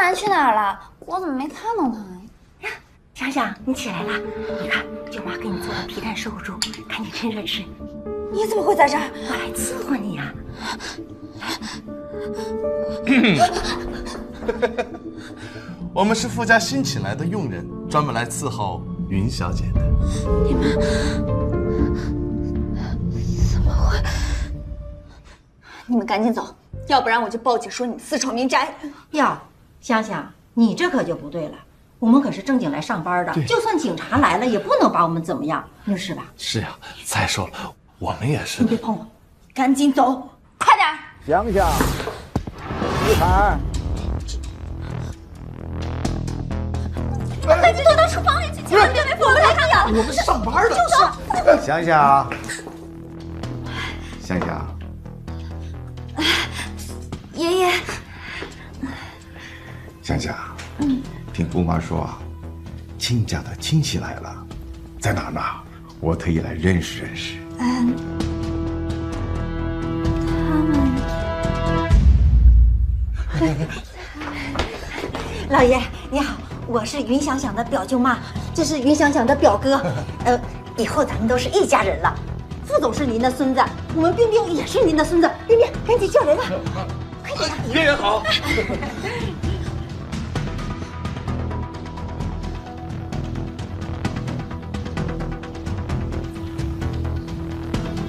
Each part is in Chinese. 珊然去哪儿了？我怎么没看到她呀？想想，你起来了，你看舅妈给你做的皮蛋瘦肉粥，看你趁热吃。你怎么会在这儿？我来伺候你呀、啊。我们是傅家新请来的佣人，专门来伺候云小姐的。你们怎么会？你们赶紧走，要不然我就报警说你们私闯民宅。哟，香香，你这可就不对了，我们可是正经来上班的，就算警察来了也不能把我们怎么样，你说是吧？是呀、啊，再说了，我们也是。你别碰我，赶紧走，快点！香香，玉海。 赶紧躲到厨房里去，千万别被我们来看到！我们是上班的，就走。想想啊，想想，爷爷，想想，听姑妈说，亲家的亲戚来了，在哪呢？我特意来认识认识。他们，老爷你好。 我是云想想的表舅妈，这是云想想的表哥，以后咱们都是一家人了。副总是您的孙子，我们冰冰也是您的孙子。冰冰，赶紧叫人吧，快点！爷爷好。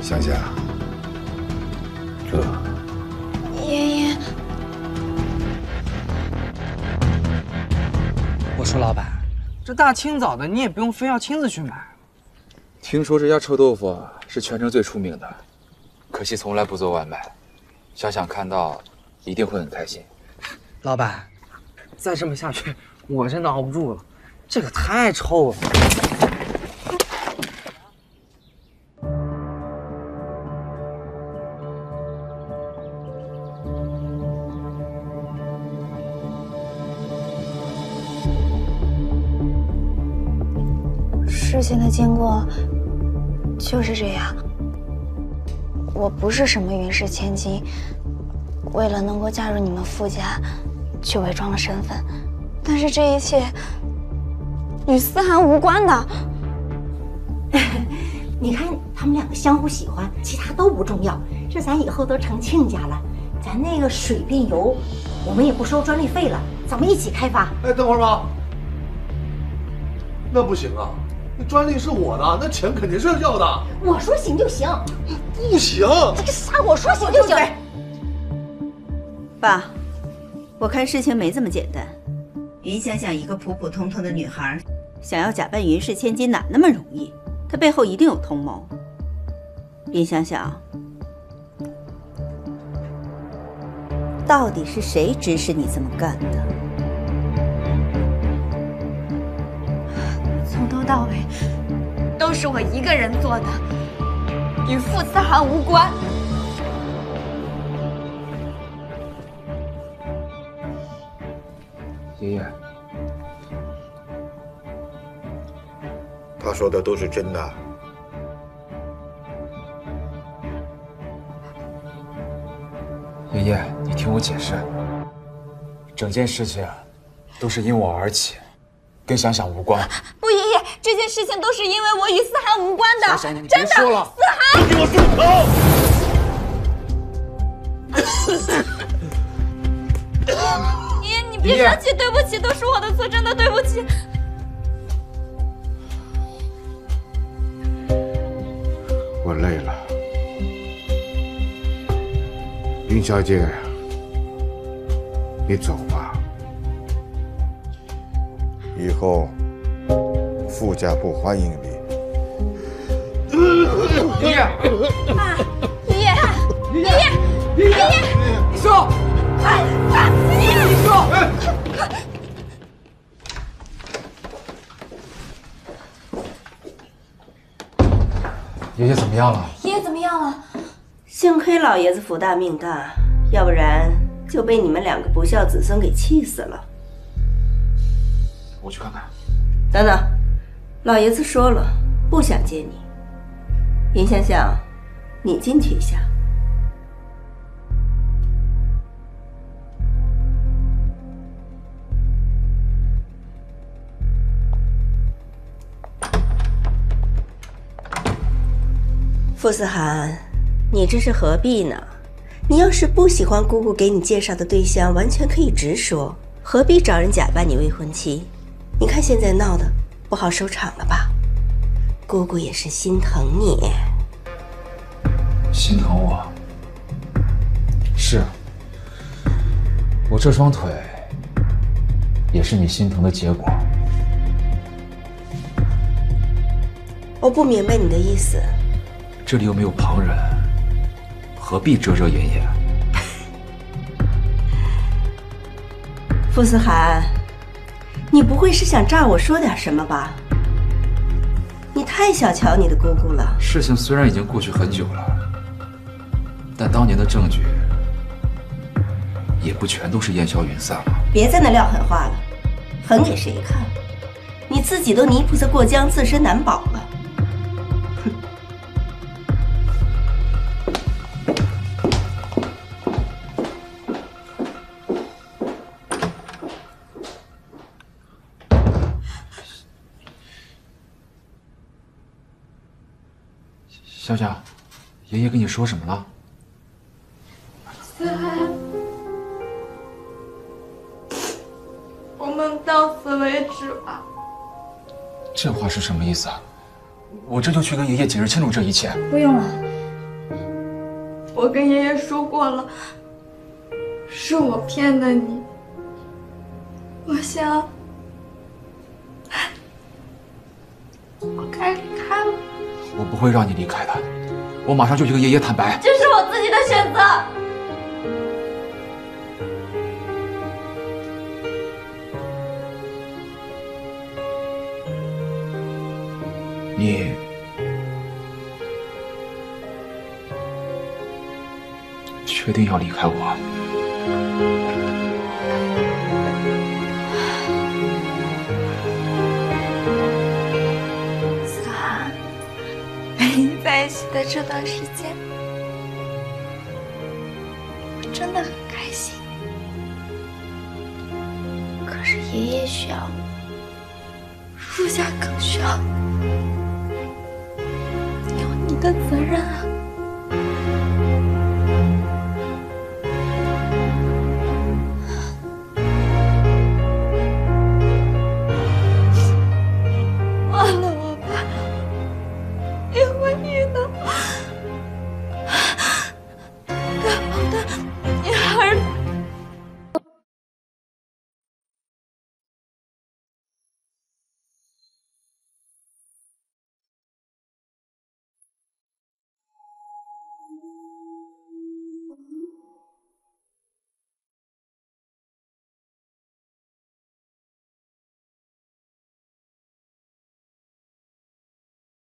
想想，这爷爷。 我说老板，这大清早的你也不用非要亲自去买。听说这家臭豆腐是全城最出名的，可惜从来不做外卖。想想看到，一定会很开心。老板，再这么下去，我真的熬不住了，这个太臭了。事情的经过就是这样。我不是什么云氏千金，为了能够嫁入你们傅家，去伪装了身份。但是这一切与思涵无关的。你看他们两个相互喜欢，其他都不重要。这咱以后都成亲家了，咱那个水变油，我们也不收专利费了，咱们一起开发。哎，等会儿吧。那不行啊。 专利是我的，那钱肯定是要的。我说行就行，不行。这个啥？我说行就行。爸，我看事情没这么简单。云想想一个普普通通的女孩，想要假扮云氏千金哪那么容易？她背后一定有同谋。云想想，到底是谁指使你这么干的？ 从头到尾都是我一个人做的，与傅思涵无关。爷爷，他说的都是真的。爷爷，你听我解释，整件事情都是因我而起，跟想想无关。 这件事情都是因为我与思涵无关的，真的。思涵，给我住口！爷爷，你别生气，对不起，都是我的错，真的对不起。我累了，云小姐，你走吧，以后。 傅家不欢迎你，爷爷，爸，爷爷，爷爷，爷爷，你说，哎，爸，爷爷，你说，爷爷怎么样了？爷爷怎么样了？幸亏老爷子福大命大，要不然就被你们两个不孝子孙给气死了。我去看看。等等。 老爷子说了，不想见你。云香香，你进去一下。傅思涵，你这是何必呢？你要是不喜欢姑姑给你介绍的对象，完全可以直说，何必找人假扮你未婚妻？你看现在闹的，不好收场了吧？姑姑也是心疼你。心疼我？是啊，我这双腿也是你心疼的结果。 我不明白你的意思。这里又没有旁人，何必遮遮掩掩？傅思涵，你不会是想诈我说点什么吧？你太小瞧你的姑姑了。事情虽然已经过去很久了，但当年的证据也不全都是烟消云散了。别在那撂狠话了，狠给谁看？你自己都泥菩萨过江，自身难保了。 小小，爷爷跟你说什么了？思涵，我们到此为止吧。这话是什么意思啊？我这就去跟爷爷解释清楚这一切。不用了，我跟爷爷说过了，是我骗的你。我想，我该离开了。 我不会让你离开的，我马上就去跟爷爷坦白。这是我自己的选择。你确定要离开我？思涵。 陪你在一起的这段时间，我真的很开心。可是爷爷需要我，陆家更需要我，有你的责任啊。